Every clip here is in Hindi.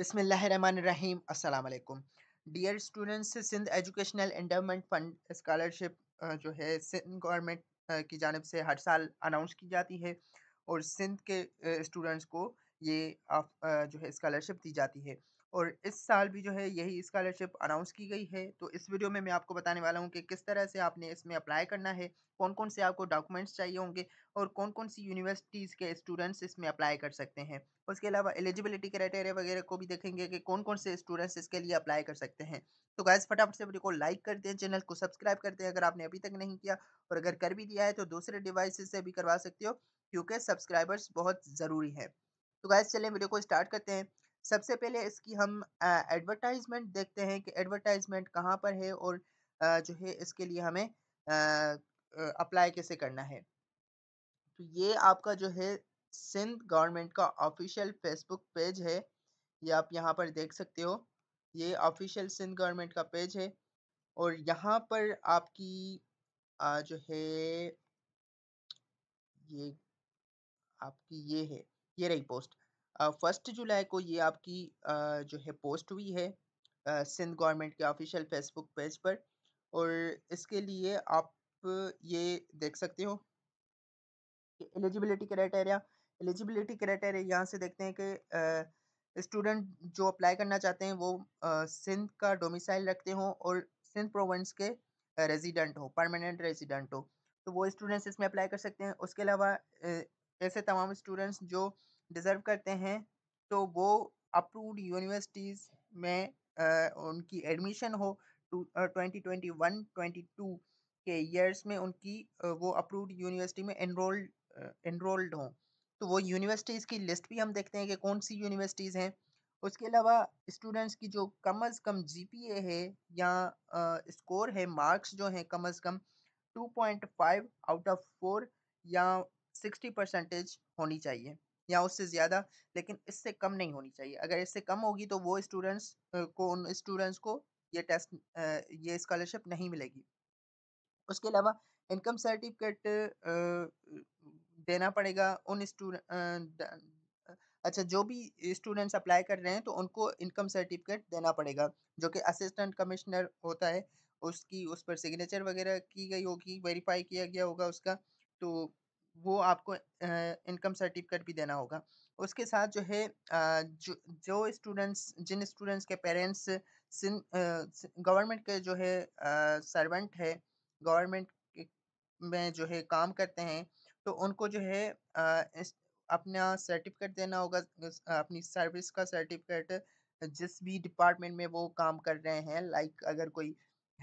बिस्मिल्लाहिर्रहमानिर्रहीम अस्सलाम वालेकुम dear students. Sindh educational endowment fund scholarship जो है सिंध गवर्नमेंट की जानिब से हर साल अनाउंस की जाती है और सिंध के स्टूडेंट्स को ये जो है स्कॉलरशिप दी जाती है और इस साल भी जो है यही स्कॉलरशिप अनाउंस की गई है। तो इस वीडियो में मैं आपको बताने वाला हूँ कि किस तरह से आपने इसमें अप्लाई करना है, कौन कौन से आपको डॉक्यूमेंट्स चाहिए होंगे और कौन कौन सी यूनिवर्सिटीज़ के स्टूडेंट्स इसमें अप्लाई कर सकते हैं। उसके अलावा एलिजिबिलिटी क्राइटेरिया वगैरह को भी देखेंगे कि कौन कौन से स्टूडेंट्स इसके लिए अप्लाई कर सकते हैं। तो गाइस फटाफट से वीडियो को लाइक करते हैं, चैनल को सब्सक्राइब करते हैं अगर आपने अभी तक नहीं किया, और अगर कर भी दिया है तो दूसरे डिवाइसेस से भी करवा सकते हो क्योंकि सब्सक्राइबर्स बहुत ज़रूरी है। तो गाइस चलें वीडियो को स्टार्ट करते हैं। सबसे पहले इसकी हम एडवर्टाइजमेंट देखते हैं कि एडवर्टाइजमेंट कहाँ पर है और जो है इसके लिए हमें अप्लाई कैसे करना है। तो ये आपका जो है सिंध गवर्नमेंट का ऑफिशियल फेसबुक पेज है, ये आप यहाँ पर देख सकते हो, ये ऑफिशियल सिंध गवर्नमेंट का पेज है और यहाँ पर आपकी जो है ये आपकी ये है, ये रही पोस्ट 1 जुलाई को, ये आपकी जो है पोस्ट हुई है सिंध गवर्नमेंट के ऑफिशियल फेसबुक पेज पर और इसके लिए आप ये देख सकते हो कि एलिजिबिलिटी क्राइटेरिया यहाँ से देखते हैं कि स्टूडेंट जो अप्लाई करना चाहते हैं वो सिंध का डोमिसाइल रखते हों और सिंध प्रोविंस के रेजिडेंट हो, परमानेंट रेजिडेंट हो, तो वो स्टूडेंट्स इसमें अप्लाई कर सकते हैं। उसके अलावा ऐसे तमाम स्टूडेंट्स जो डिज़र्व करते हैं तो वो अप्रूव्ड यूनिवर्सिटीज़ में उनकी एडमिशन हो 2021-22 के ईयर्स में, उनकी वो अप्रूव्ड यूनिवर्सिटी में एनरोल्ड हों। तो वो यूनिवर्सिटीज़ की लिस्ट भी हम देखते हैं कि कौन सी यूनिवर्सिटीज़ हैं। उसके अलावा स्टूडेंट्स की जो कम अज़ कम GPA है या स्कोर है, मार्क्स जो हैं कम अज़ कम 2.5 आउट ऑफ 4 या 60% होनी चाहिए या उससे ज़्यादा, लेकिन इससे कम नहीं होनी चाहिए। अगर इससे कम होगी तो वो स्टूडेंट्स को ये टेस्ट ये स्कॉलरशिप नहीं मिलेगी। उसके अलावा इनकम सर्टिफिकेट देना पड़ेगा उन स्टूडेंट, अच्छा जो भी स्टूडेंट्स अप्लाई कर रहे हैं तो उनको इनकम सर्टिफिकेट देना पड़ेगा जो कि असिस्टेंट कमिश्नर होता है, उसकी उस पर सिग्नेचर वगैरह की गई होगी, वेरीफाई किया गया होगा उसका, तो वो आपको इनकम सर्टिफिकेट भी देना होगा। उसके साथ जो है जो स्टूडेंट्स जिन स्टूडेंट्स के पेरेंट्स गवर्नमेंट के जो है सर्वेंट है, गवर्नमेंट में जो है काम करते हैं, तो उनको जो है अपना सर्टिफिकेट देना होगा, अपनी सर्विस का सर्टिफिकेट जिस भी डिपार्टमेंट में वो काम कर रहे हैं। लाइक अगर कोई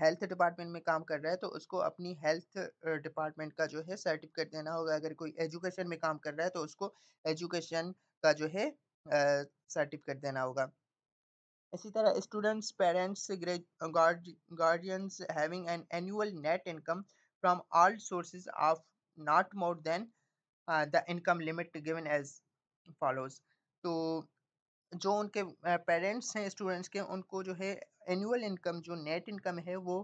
हेल्थ डिपार्टमेंट में काम कर रहा है तो उसको अपनी हेल्थ डिपार्टमेंट का जो है सर्टिफिकेट देना होगा। अगर कोई एजुकेशन में काम कर रहा है तो उसको एजुकेशन का जो है सर्टिफिकेट देना होगा। इसी तरह students parents guardians having an annual net income from all sources of not more than the income limit given as follows. तो जो उनके पेरेंट्स हैं स्टूडेंट्स के, उनको जो है एनुअल इनकम जो नेट इनकम है वो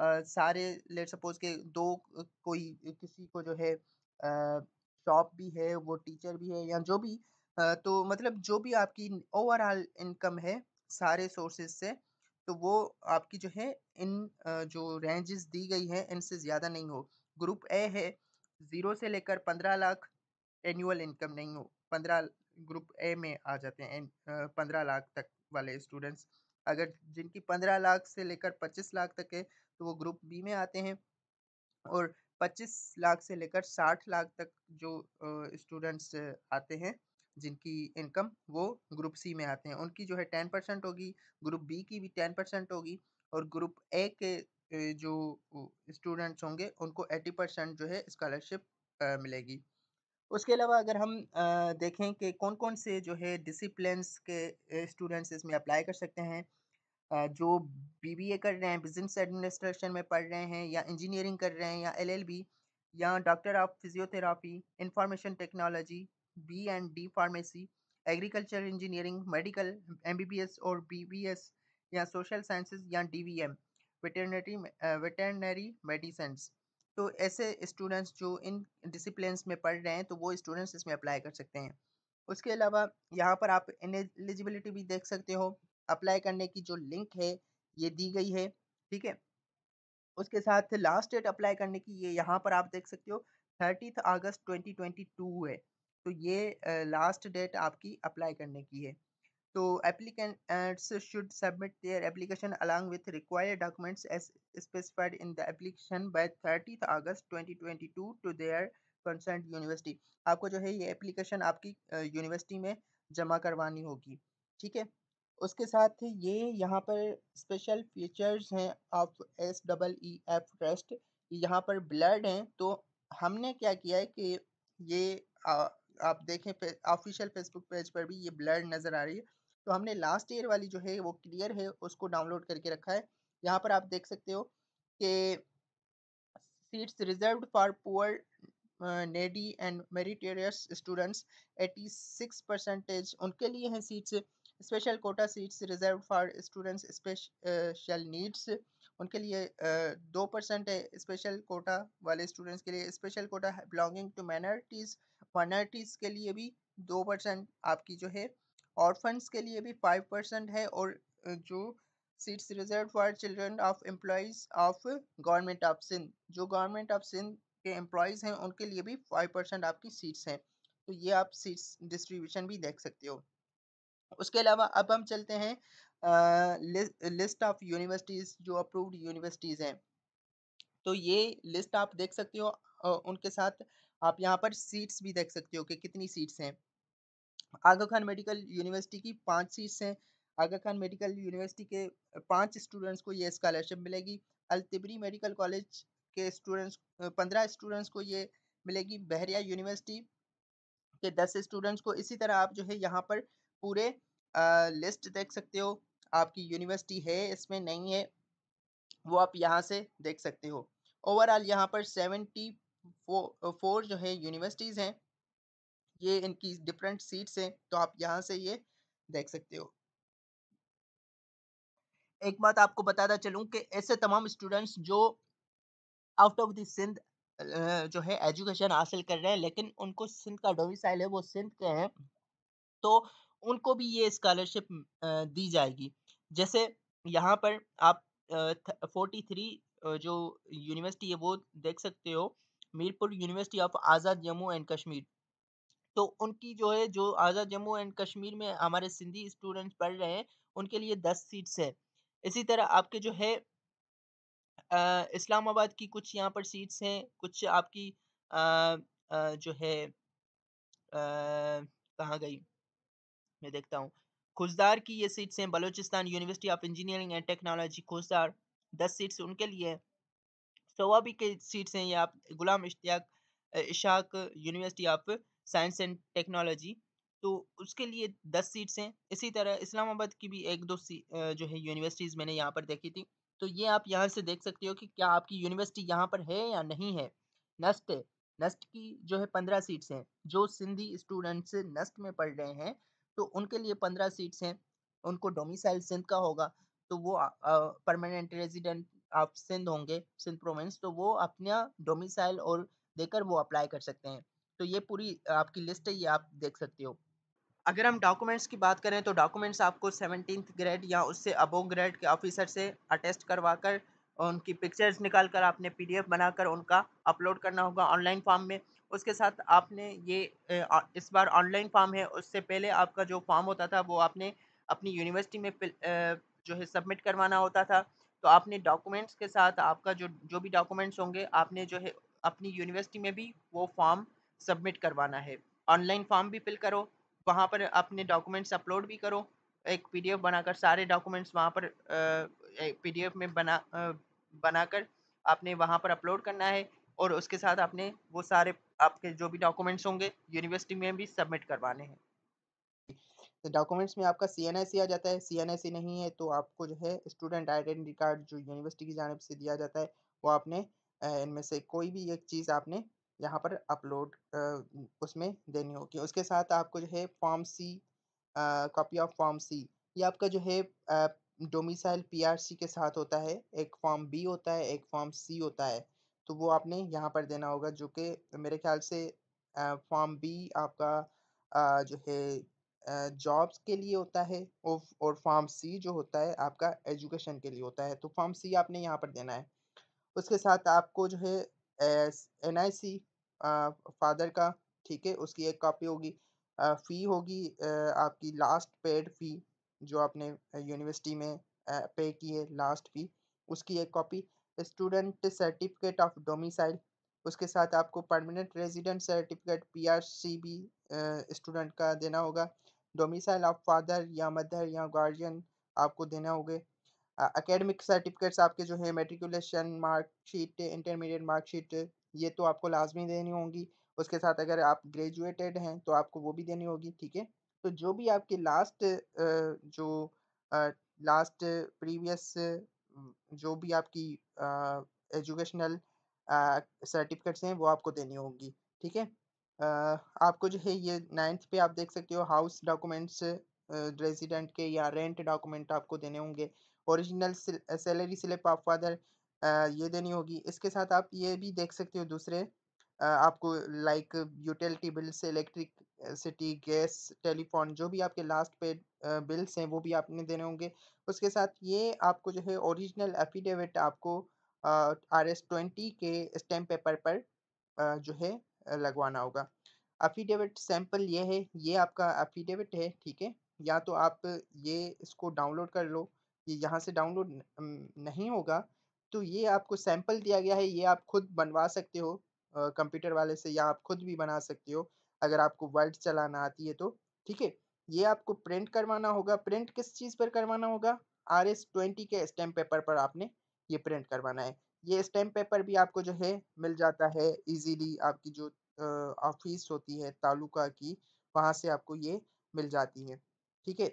सारे लेट सपोज के किसी को जो है शॉप भी है, वो टीचर भी है या जो भी तो मतलब जो भी आपकी ओवरऑल इनकम है सारे सोर्सेज से, तो वो आपकी जो है इन जो रेंजेस दी गई हैं इनसे ज़्यादा नहीं हो। ग्रुप ए है 0 से लेकर 15 लाख एनुअल इनकम नहीं हो, 15 ग्रुप ए में आ जाते हैं 15 लाख तक वाले स्टूडेंट्स। अगर जिनकी 15 लाख से लेकर 25 लाख तक है तो वो ग्रुप बी में आते हैं, और 25 लाख से लेकर 60 लाख तक जो स्टूडेंट्स आते हैं जिनकी इनकम, वो ग्रुप सी में आते हैं। उनकी जो है 10% होगी, ग्रुप बी की भी 10% होगी, और ग्रुप ए के जो स्टूडेंट्स होंगे उनको 80% जो है स्कॉलरशिप मिलेगी। उसके अलावा अगर हम देखें कि कौन कौन से जो है डिसिप्लिन्स के स्टूडेंट्स इसमें अप्लाई कर सकते हैं, जो BBA कर रहे हैं, बिजनेस एडमिनिस्ट्रेशन में पढ़ रहे हैं या इंजीनियरिंग कर रहे हैं या LL.B. या doctor of physiotherapy, information technology, B&D pharmacy, agriculture engineering, medical, MBBS और BDS या सोशल साइंसेज या DVM वेटरनरी मेडिसिन। तो ऐसे स्टूडेंट्स जो इन डिसिप्लिन्स में पढ़ रहे हैं तो वो स्टूडेंट्स इसमें अप्लाई कर सकते हैं। उसके अलावा यहाँ पर आप एलिजिबिलिटी भी देख सकते हो, अप्लाई करने की जो लिंक है ये दी गई है, ठीक है। उसके साथ लास्ट डेट अप्लाई करने की ये यहाँ पर आप देख सकते हो 30 अगस्त 2022 है, तो ये लास्ट डेट आपकी अप्लाई करने की है। तो applicants should submit their application along with required documents as specified in the application by 30 August 2022 to their concern university. आपको जो है ये एप्लीकेशन आपकी यूनिवर्सिटी में जमा करवानी होगी, ठीक है। उसके साथ ये यहाँ पर स्पेशल फीचर्स हैं ऑफ SEEF ट्रस्ट, यहाँ पर ब्लड हैं, तो हमने क्या किया है कि ये आप देखें ऑफिशियल फेसबुक पेज पर भी ये ब्लड नज़र आ रही है, तो हमने लास्ट ईयर वाली जो है वो क्लियर है उसको डाउनलोड करके रखा है। यहाँ पर आप देख सकते हो कि seats reserved for poor needy and meritorious students 86% उनके लिए हैं seats, special quota seats reserve for students special needs उनके लिए 2% है, स्पेशल कोटा वाले स्टूडेंट्स के लिए, special quota belonging to minorities के लिए भी 2% आपकी जो है, ऑर्फन्स के लिए भी 5% है, और जो seats reserve for children of employees of government of Sindh, जो गवर्नमेंट ऑफ सिंध के एम्प्लॉइज़ हैं उनके लिए भी 5% आपकी सीट्स हैं। तो ये आप सीट्स डिस्ट्रीब्यूशन भी देख सकते हो। उसके अलावा अब हम चलते हैं लिस्ट ऑफ यूनिवर्सिटीज़, जो अप्रूव्ड यूनिवर्सिटीज़ हैं, तो ये लिस्ट आप देख सकते हो, उनके साथ आप यहाँ पर सीट्स भी देख सकते हो कि कितनी सीट्स हैं। आगा खान मेडिकल यूनिवर्सिटी की 5 सीट्स हैं, आगा खान मेडिकल यूनिवर्सिटी के 5 स्टूडेंट्स को ये स्कॉलरशिप मिलेगी, अल्तिबरी मेडिकल कॉलेज के स्टूडेंट्स 15 स्टूडेंट्स को ये मिलेगी, बहरिया यूनिवर्सिटी के 10 स्टूडेंट्स को। इसी तरह आप जो है यहाँ पर पूरे लिस्ट देख सकते हो, आपकी यूनिवर्सिटी है इसमें नहीं है वो आप यहाँ से देख सकते हो। ओवरऑल यहाँ पर 74 जो है यूनिवर्सिटीज़ हैं, ये इनकी डिफरेंट सीट्स हैं, तो आप यहाँ से ये देख सकते हो। एक बात आपको बताता चलूँ कि ऐसे तमाम स्टूडेंट्स जो आउट ऑफ द सिंध जो है एजुकेशन हासिल कर रहे हैं लेकिन उनको सिंध का डोमिसाइल है वो सिंध के हैं, तो उनको भी ये स्कॉलरशिप दी जाएगी। जैसे यहाँ पर आप 43 जो यूनिवर्सिटी है वो देख सकते हो, Mirpur university of Azad Jammu and Kashmir, तो उनकी जो है जो आज़ाद जम्मू एंड कश्मीर में हमारे सिंधी स्टूडेंट्स पढ़ रहे हैं उनके लिए 10 सीट्स हैं। इसी तरह आपके जो है इस्लामाबाद की कुछ यहाँ पर सीट्स हैं, कुछ आपकी जो है कहाँ गई मैं देखता हूँ, खुजदार की ये सीट्स हैं, Balochistan university of engineering and technology Khuzdar 10 seats उनके लिए, सवाबी के सीट्स हैं, ये आप Ghulam Ishtiaq university of science and technology, तो उसके लिए 10 सीट्स हैं। इसी तरह इस्लामाबाद की भी 1-2 जो है यूनिवर्सिटीज़ मैंने यहाँ पर देखी थी, तो ये आप यहाँ से देख सकते हो कि क्या आपकी यूनिवर्सिटी यहाँ पर है या नहीं है। नस्ट की जो है 15 सीट्स हैं, जो सिंधी स्टूडेंट्स नस्ट में पढ़ रहे हैं तो उनके लिए 15 सीट्स हैं, उनको डोमिसाइल सिंध का होगा तो वो परमानेंट रेजिडेंट ऑफ सिंध होंगे सिंध प्रोविंस, तो वो अपना डोमिसाइल और देकर वो अप्लाई कर सकते हैं। तो ये पूरी आपकी लिस्ट है, ये आप देख सकते हो। अगर हम डॉक्यूमेंट्स की बात करें तो डॉक्यूमेंट्स आपको 17th ग्रेड या उससे अबो ग्रेड के ऑफिसर से अटेस्ट करवा कर उनकी पिक्चर्स निकाल कर आपने PDF बनाकर उनका अपलोड करना होगा ऑनलाइन फॉर्म में। उसके साथ आपने ये इस बार ऑनलाइन फॉर्म है, उससे पहले आपका जो फॉर्म होता था वो आपने अपनी यूनिवर्सिटी में जो है सबमिट करवाना होता था, तो आपने डॉक्यूमेंट्स के साथ आपका जो भी डॉक्यूमेंट्स होंगे आपने जो है अपनी यूनिवर्सिटी में भी वो फॉर्म सबमिट करवाना है। ऑनलाइन फॉर्म भी फिल करो, वहाँ पर अपने डॉक्यूमेंट्स अपलोड भी करो, एक PDF बनाकर सारे डॉक्यूमेंट्स वहाँ पर PDF में बनाकर आपने वहाँ पर अपलोड करना है, और उसके साथ आपने वो सारे आपके जो भी डॉक्यूमेंट्स होंगे यूनिवर्सिटी में भी सबमिट करवाने हैं। तो डॉक्यूमेंट्स में आपका CNIC आ जाता है, CNIC नहीं है तो आपको जो है स्टूडेंट आइडेंटिटी कार्ड जो यूनिवर्सिटी की जानब से दिया जाता है वो आपने इनमें से कोई भी एक चीज़ आपने यहाँ पर अपलोड उसमें देनी होगी। उसके साथ आपको जो है form C copy of form C, ये आपका जो है डोमिसाइल PRC के साथ होता है, एक फॉर्म B होता है, एक फॉर्म C होता है, तो वो आपने यहाँ पर देना होगा, जो कि मेरे ख्याल से फॉर्म B आपका जो है जॉब्स के लिए होता है और फॉर्म सी जो होता है आपका एजुकेशन के लिए होता है। तो फॉर्म सी आपने यहाँ पर देना है। उसके साथ आपको जो है NIC फादर का, ठीक है, उसकी एक कॉपी होगी। फ़ी होगी आपकी लास्ट पेड फ़ी जो आपने यूनिवर्सिटी में पे की है, लास्ट फ़ी, उसकी एक copy. Student certificate of domicile, उसके साथ आपको परमानेंट रेजिडेंट सर्टिफिकेट PRC भी स्टूडेंट का देना होगा। डोमिसाइल ऑफ फादर या मदर या गार्जियन आपको देना होगा। एकेडमिक सर्टिफिकेट्स आपके जो है मेट्रिकुलेशन मार्कशीट, इंटरमीडिएट मार्कशीट, ये तो आपको लाजमी देनी होगी। उसके साथ अगर आप ग्रेजुएटेड हैं तो आपको वो भी देनी होगी, ठीक है। तो जो भी आपके लास्ट प्रीवियस जो भी आपकी एजुकेशनल सर्टिफिकेट्स हैं वो आपको देनी होगी, ठीक है। आपको जो है ये 9th पे आप देख सकते हो, हाउस डॉक्यूमेंट्स रेजिडेंट के या रेंट डॉक्यूमेंट आपको देने होंगे। Original salary slip of father ये देनी होगी। इसके साथ आप ये भी देख सकते हो दूसरे आपको like utility bills, electricity, gas, telephone, जो भी आपके लास्ट पेड बिल्स हैं वो भी आपने देने होंगे। उसके साथ ये आपको जो है ओरिजिनल एफिडेविट आपको RS-20 के स्टैम्प पेपर पर जो है लगवाना होगा। एफिडेविट सैंपल ये है, ये आपका एफिडेविट है, ठीक है। या तो आप ये इसको डाउनलोड कर लो, ये यहाँ से डाउनलोड नहीं होगा, तो ये आपको सैंपल दिया गया है, ये आप खुद बनवा सकते हो कंप्यूटर वाले से, या आप खुद भी बना सकते हो अगर आपको वर्ड चलाना आती है तो, ठीक है। ये आपको प्रिंट करवाना होगा। प्रिंट किस चीज़ पर करवाना होगा? RS-20 के स्टैम्प पेपर पर आपने ये प्रिंट करवाना है। ये स्टैम्प पेपर भी आपको जो है मिल जाता है इजीली, आपकी जो ऑफिस होती है तालुका की, वहाँ से आपको ये मिल जाती है, ठीक है।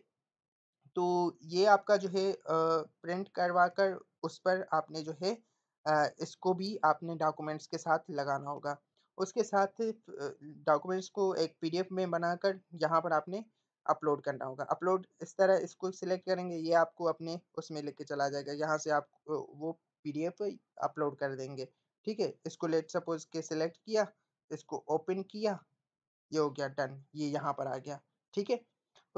तो ये आपका जो है प्रिंट करवा कर उस पर आपने जो है इसको भी आपने डॉक्यूमेंट्स के साथ लगाना होगा। उसके साथ डॉक्यूमेंट्स को एक PDF में बनाकर यहाँ पर आपने अपलोड करना होगा। अपलोड इस तरह इसको सिलेक्ट करेंगे, ये आपको अपने उसमें लेके चला जाएगा, यहाँ से आप वो PDF अपलोड कर देंगे, ठीक है। इसको लेट सपोज के सिलेक्ट किया, इसको ओपन किया, ये हो गया डन, ये यहाँ पर आ गया, ठीक है।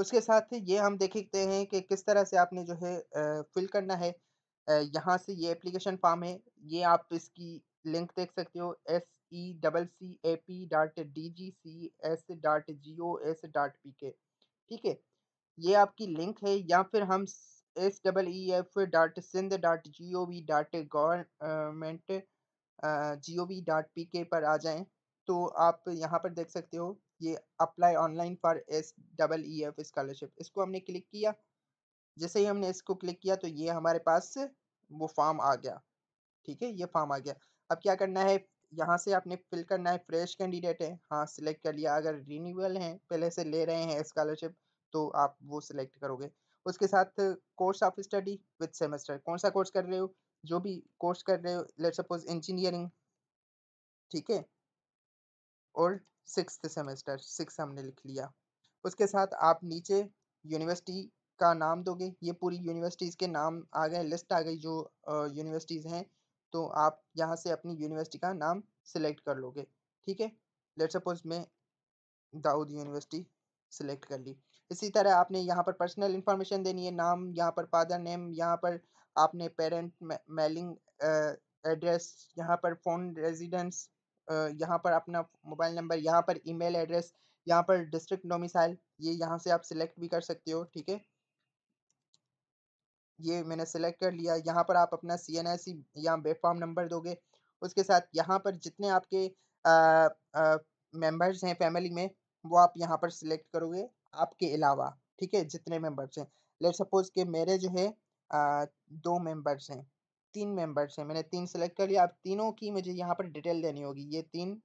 उसके साथ ये हम देखते हैं कि किस तरह से आपने जो है फिल करना है। यहाँ से ये एप्लीकेशन फॉर्म है, ये आप इसकी लिंक देख सकते हो seccap.dgcs.gos.pk, ठीक है। ये आपकी लिंक है, या फिर हम seef.sindh.gov.pk पर आ जाएं तो आप यहाँ पर देख सकते हो ये apply online for SEEF scholarship, इसको हमने क्लिक किया। जैसे ही हमने इसको क्लिक किया तो ये हमारे पास वो फॉर्म आ गया, ठीक है, ये फॉर्म आ गया। अब क्या करना है, यहाँ से आपने फिल करना है फ्रेश कैंडिडेट है, हाँ सिलेक्ट कर लिया। अगर रिन्यूअल हैं, पहले से ले रहे हैं स्कॉलरशिप, तो आप वो सिलेक्ट करोगे। उसके साथ course of study with semester, कौन सा कोर्स कर रहे हो, जो भी कोर्स कर रहे हो, लेट सपोज इंजीनियरिंग, ठीक है, और 6th सेमेस्टर 6 हमने लिख लिया। उसके साथ आप नीचे यूनिवर्सिटी का नाम दोगे, ये पूरी यूनिवर्सिटीज़ के नाम आ गए, लिस्ट आ गई जो यूनिवर्सिटीज़ हैं, तो आप यहाँ से अपनी यूनिवर्सिटी का नाम सिलेक्ट कर लोगे, ठीक है। लेट सपोज मैं दाऊद यूनिवर्सिटी सिलेक्ट कर ली। इसी तरह आपने यहाँ पर पर्सनल इन्फॉर्मेशन देनी है, नाम, यहाँ पर फादर नेम, यहाँ पर आपने पेरेंट, मेलिंग एड्रेस, यहाँ पर फ़ोन रेजिडेंस, यहाँ पर अपना मोबाइल नंबर, यहाँ पर ईमेल एड्रेस, यहाँ पर डिस्ट्रिक्ट डोमिसाइल, ये यहाँ से आप सिलेक्ट भी कर सकते हो, ठीक है। ये मैंने सेलेक्ट कर लिया। यहाँ पर आप अपना CNIC या वेबफॉर्म नंबर दोगे। उसके साथ यहाँ पर जितने आपके मेंबर्स हैं फैमिली में, वो आप यहाँ पर सिलेक्ट करोगे आपके अलावा, ठीक है, जितने मेंबर्स हैं। लेट सपोज कि मेरे जो है 2 मेंबर्स हैं, 3 मेंबर्स हैं, मैंने 3 सिलेक्ट कर लिया। आप तीनों की मुझे यहाँ पर डिटेल देनी होगी। ये 3,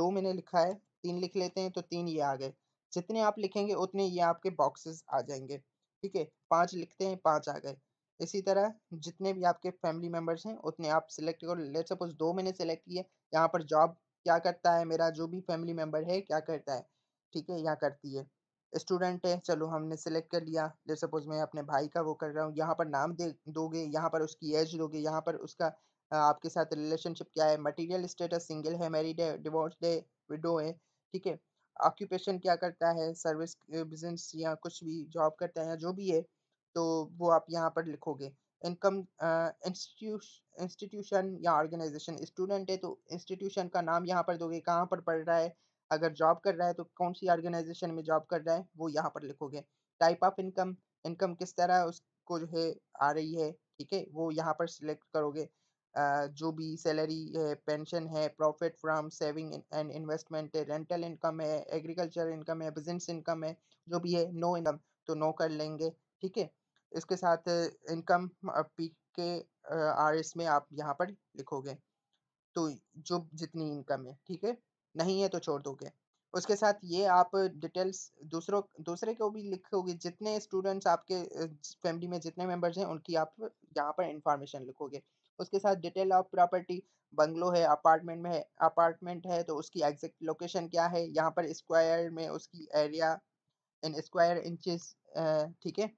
2 मैंने लिखा है, 3 लिख लेते हैं तो 3 ये आ गए। जितने आप लिखेंगे उतने ये आपके बॉक्सेस आ जाएंगे, ठीक है। 5 लिखते हैं, 5 आ गए। इसी तरह जितने भी आपके फैमिली मेम्बर्स हैं उतने आप सिलेक्ट करो। लेट सपोज 2 मैंने सेलेक्ट किए। यहाँ पर जॉब क्या करता है मेरा जो भी फैमिली मेम्बर है, क्या करता है, ठीक है, या करती है। स्टूडेंट है, चलो हमने सेलेक्ट कर लिया। लेट सपोज मैं अपने भाई का वो कर रहा हूँ। यहाँ पर नाम दे दोगे, यहाँ पर उसकी एज दोगे, यहाँ पर उसका आपके साथ रिलेशनशिप क्या है, मटीरियल स्टेटस सिंगल है, मैरिड है, डिवोर्स्ड है, विडो है, ठीक है। ऑक्यूपेशन क्या करता है, सर्विस बिजनेस या कुछ भी जॉब करता है जो भी है, तो वो आप यहाँ पर लिखोगे। इनकम इंस्टीट्यूशन या ऑर्गेनाइजेशन, स्टूडेंट है तो इंस्टीट्यूशन का नाम यहाँ पर दोगे, कहाँ पर पढ़ रहा है, अगर जॉब कर रहा है तो कौन सी ऑर्गेनाइजेशन में जॉब कर रहा है वो यहाँ पर लिखोगे। टाइप ऑफ इनकम, इनकम किस तरह उसको जो है आ रही है, ठीक है, वो यहाँ पर सिलेक्ट करोगे। जो भी सैलरी है, पेंशन है, profit from saving and investment है, रेंटल इनकम है, एग्रीकल्चर इनकम है, बिजनेस इनकम है, जो भी है। नो इनकम तो नो कर लेंगे, ठीक है। इसके साथ income P K R S में आप यहाँ पर लिखोगे, तो जो जितनी इनकम है, ठीक है, नहीं है तो छोड़ दोगे। उसके साथ ये आप डिटेल्स दूसरे को भी लिखोगे, जितने स्टूडेंट्स आपके फैमिली में जितने मेंबर्स हैं उनकी आप यहाँ पर इंफॉर्मेशन लिखोगे। उसके साथ डिटेल ऑफ प्रॉपर्टी, बंगलो है, अपार्टमेंट में है, अपार्टमेंट है तो उसकी एग्जैक्ट लोकेशन क्या है, यहाँ पर स्क्वायर में उसकी एरिया इन स्क्वायर इंचेस, ठीक है,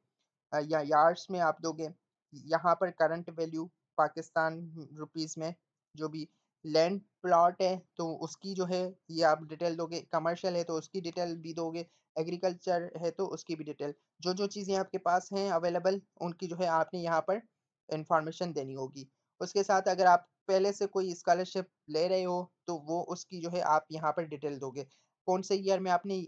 या यार्ड्स में आप दोगे। यहाँ पर करंट वैल्यू पाकिस्तान रुपीज़ में, जो भी लैंड प्लॉट है तो उसकी जो है ये आप डिटेल दोगे, कमर्शियल है तो उसकी डिटेल भी दोगे, एग्रीकल्चर है तो उसकी भी डिटेल। जो जो चीज़ें आपके पास हैं अवेलेबल उनकी जो है आपने यहाँ पर इंफॉर्मेशन देनी होगी। उसके साथ अगर आप पहले से कोई स्कॉलरशिप ले रहे हो तो वो उसकी जो है आप यहाँ पर डिटेल दोगे, कौन से ईयर में आपने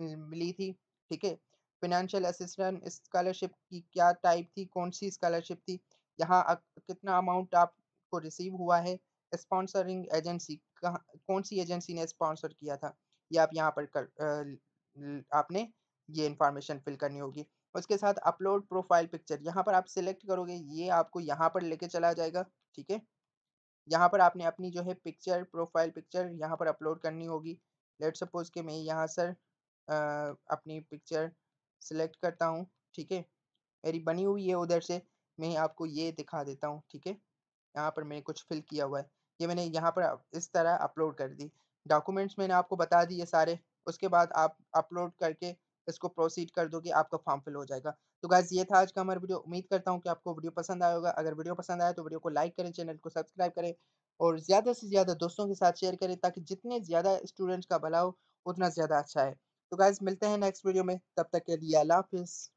मिली थी, ठीक है। फिनेंशियल असिस्टेंट स्कॉलरशिप की क्या टाइप थी, कौन सी स्कॉलरशिप थी, यहाँ कितना अमाउंट आपको रिसीव हुआ है, स्पॉन्सरिंग एजेंसी कौन सी एजेंसी ने स्पॉन्सर किया था, ये आप यहाँ पर आपने ये इंफॉर्मेशन फिल करनी होगी। उसके साथ अपलोड प्रोफाइल पिक्चर, यहाँ पर आप सिलेक्ट करोगे, ये आपको यहाँ पर लेके चला जाएगा, ठीक है। यहाँ पर आपने अपनी जो है पिक्चर, प्रोफाइल पिक्चर यहाँ पर अपलोड करनी होगी। लेट सपोज कि मैं यहाँ सर अपनी पिक्चर सिलेक्ट करता हूँ, ठीक है, मेरी बनी हुई है, उधर से मैं आपको ये दिखा देता हूँ, ठीक है। यहाँ पर मैंने कुछ फिल किया हुआ है, ये मैंने यहाँ पर इस तरह अपलोड कर दी। डॉक्यूमेंट्स मैंने आपको बता दिए सारे, उसके बाद आप अपलोड करके इसको प्रोसीड कर दोगे, आपका फॉर्म फिल हो जाएगा। तो गाइस ये था आज का हमारा वीडियो, उम्मीद करता हूँ कि आपको वीडियो पसंद आया होगा। अगर वीडियो पसंद आया तो वीडियो को लाइक करें, चैनल को सब्सक्राइब करें और ज़्यादा से ज़्यादा दोस्तों के साथ शेयर करें, ताकि जितने ज़्यादा स्टूडेंट्स का भला हो उतना ज़्यादा अच्छा है। तो गाइस मिलते हैं नेक्स्ट वीडियो में, तब तक के लिए अल्लाह हाफिज़।